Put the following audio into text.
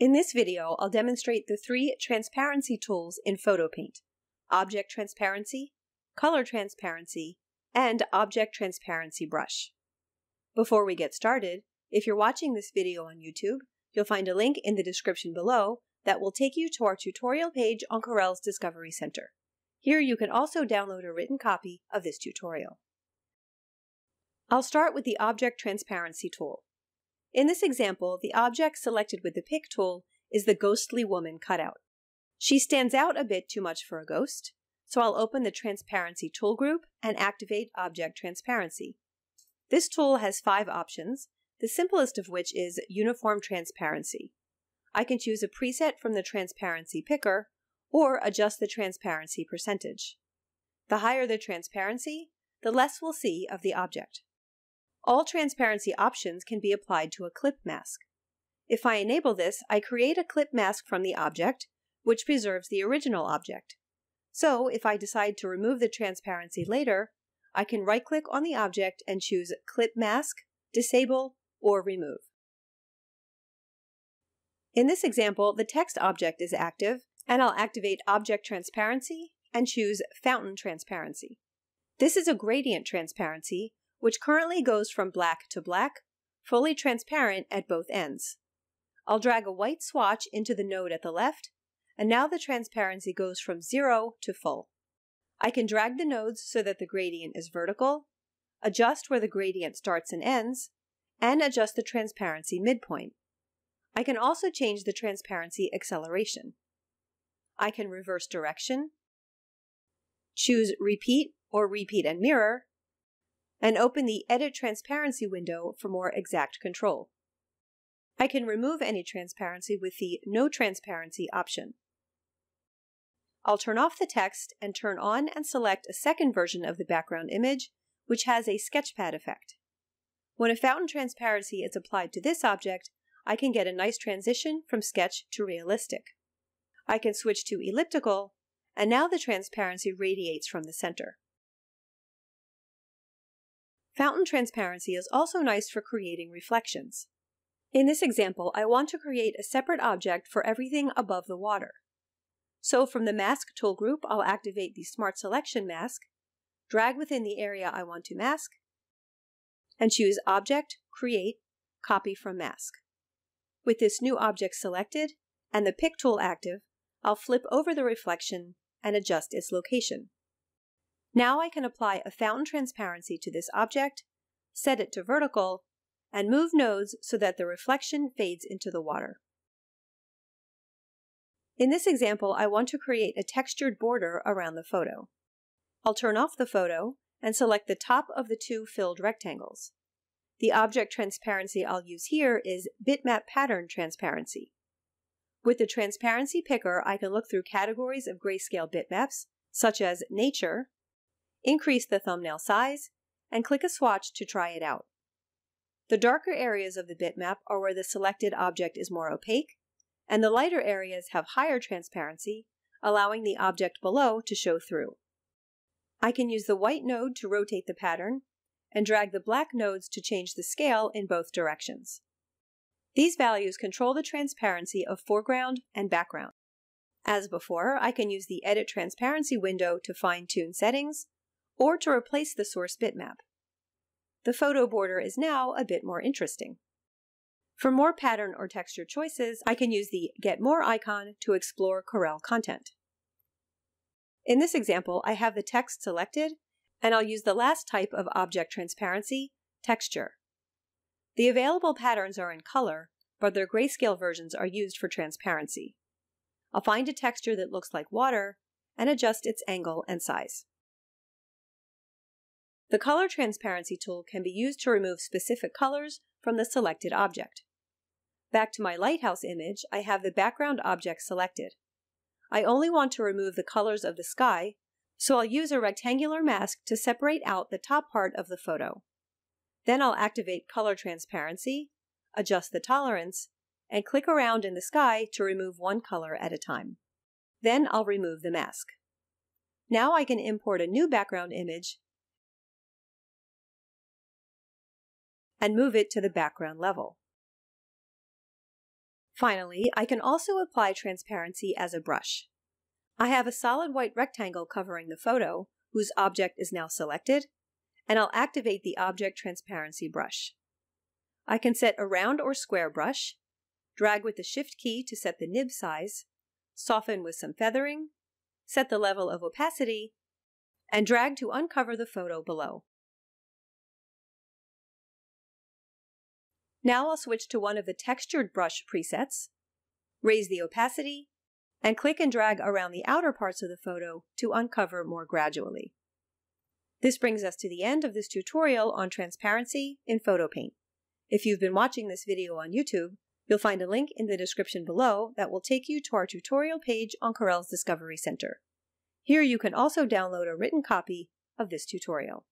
In this video, I'll demonstrate the three transparency tools in Photo-Paint: Object Transparency, Color Transparency, and Object Transparency Brush. Before we get started, if you're watching this video on YouTube, you'll find a link in the description below that will take you to our tutorial page on Corel's Discovery Center. Here you can also download a written copy of this tutorial. I'll start with the Object Transparency tool. In this example, the object selected with the Pick tool is the ghostly woman cutout. She stands out a bit too much for a ghost, so I'll open the Transparency tool group and activate Object Transparency. This tool has 5 options, the simplest of which is Uniform Transparency. I can choose a preset from the Transparency Picker or adjust the transparency percentage. The higher the transparency, the less we'll see of the object. All transparency options can be applied to a clip mask. If I enable this, I create a clip mask from the object, which preserves the original object. So, if I decide to remove the transparency later, I can right-click on the object and choose Clip Mask, Disable, or Remove. In this example, the text object is active, and I'll activate Object Transparency and choose Fountain Transparency. This is a gradient transparency, which currently goes from black to black, fully transparent at both ends. I'll drag a white swatch into the node at the left, and now the transparency goes from 0 to full. I can drag the nodes so that the gradient is vertical, adjust where the gradient starts and ends, and adjust the transparency midpoint. I can also change the transparency acceleration. I can reverse direction, choose Repeat or Repeat and Mirror, and open the Edit Transparency window for more exact control. I can remove any transparency with the No Transparency option. I'll turn off the text and turn on and select a second version of the background image, which has a sketchpad effect. When a fountain transparency is applied to this object, I can get a nice transition from sketch to realistic. I can switch to elliptical, and now the transparency radiates from the center. Fountain transparency is also nice for creating reflections. In this example, I want to create a separate object for everything above the water. So from the Mask tool group, I'll activate the Smart Selection mask, drag within the area I want to mask, and choose Object, Create, Copy from Mask. With this new object selected and the Pick tool active, I'll flip over the reflection and adjust its location. Now I can apply a fountain transparency to this object, set it to vertical, and move nodes so that the reflection fades into the water. In this example, I want to create a textured border around the photo. I'll turn off the photo and select the top of the 2 filled rectangles. The object transparency I'll use here is Bitmap Pattern Transparency. With the Transparency Picker, I can look through categories of grayscale bitmaps, such as nature, increase the thumbnail size, and click a swatch to try it out. The darker areas of the bitmap are where the selected object is more opaque, and the lighter areas have higher transparency, allowing the object below to show through. I can use the white node to rotate the pattern, and drag the black nodes to change the scale in both directions. These values control the transparency of foreground and background. As before, I can use the Edit Transparency window to fine-tune settings, or to replace the source bitmap. The photo border is now a bit more interesting. For more pattern or texture choices, I can use the Get More icon to explore Corel content. In this example, I have the text selected, and I'll use the last type of object transparency, texture. The available patterns are in color, but their grayscale versions are used for transparency. I'll find a texture that looks like water, and adjust its angle and size. The Color Transparency tool can be used to remove specific colors from the selected object. Back to my lighthouse image, I have the background object selected. I only want to remove the colors of the sky, so I'll use a rectangular mask to separate out the top part of the photo. Then I'll activate Color Transparency, adjust the tolerance, and click around in the sky to remove one color at a time. Then I'll remove the mask. Now I can import a new background image and move it to the background level. Finally, I can also apply transparency as a brush. I have a solid white rectangle covering the photo, whose object is now selected, and I'll activate the Object Transparency brush. I can set a round or square brush, drag with the Shift key to set the nib size, soften with some feathering, set the level of opacity, and drag to uncover the photo below. Now I'll switch to one of the textured brush presets, raise the opacity, and click and drag around the outer parts of the photo to uncover more gradually. This brings us to the end of this tutorial on transparency in Photo-Paint. If you've been watching this video on YouTube, you'll find a link in the description below that will take you to our tutorial page on Corel's Discovery Center. Here you can also download a written copy of this tutorial.